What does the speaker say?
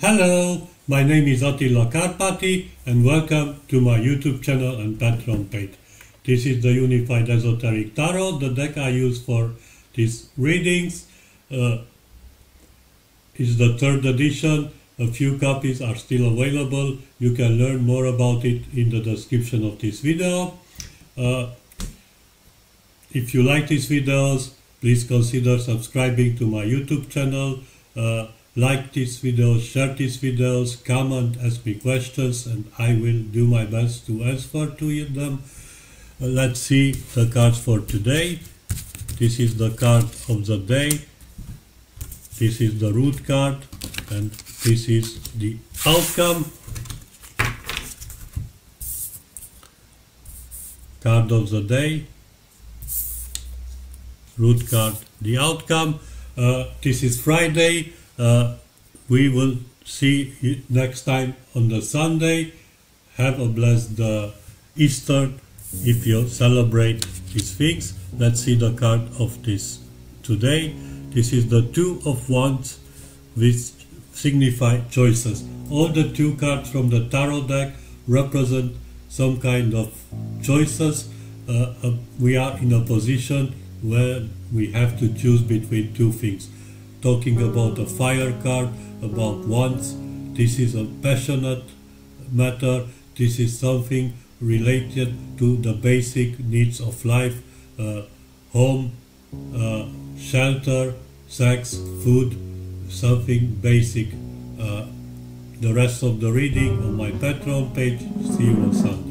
Hello, my name is Attila Kárpáthy and welcome to my YouTube channel and Patreon page. This is the Unified Esoteric Tarot, the deck I use for these readings. It's the third edition, a few copies are still available. You can learn more about it in the description of this video. If you like these videos, please consider subscribing to my YouTube channel. Like this video, share this video, comment, ask me questions, and I will do my best to answer to them. Let's see the cards for today. This is the card of the day. This is the root card, and this is the outcome. Card of the day, root card, the outcome. This is Friday. We will see you next time on the Sunday. Have a blessed Easter if you celebrate these things. Let's see the card of this today. This is the Two of Wands, which signify choices. All the two cards from the tarot deck represent some kind of choices. We are in a position where we have to choose between two things. Talking about a fire card, about wants, this is a passionate matter, this is something related to the basic needs of life, home, shelter, sex, food, something basic. The rest of the reading on my Patreon page, see you on Sunday.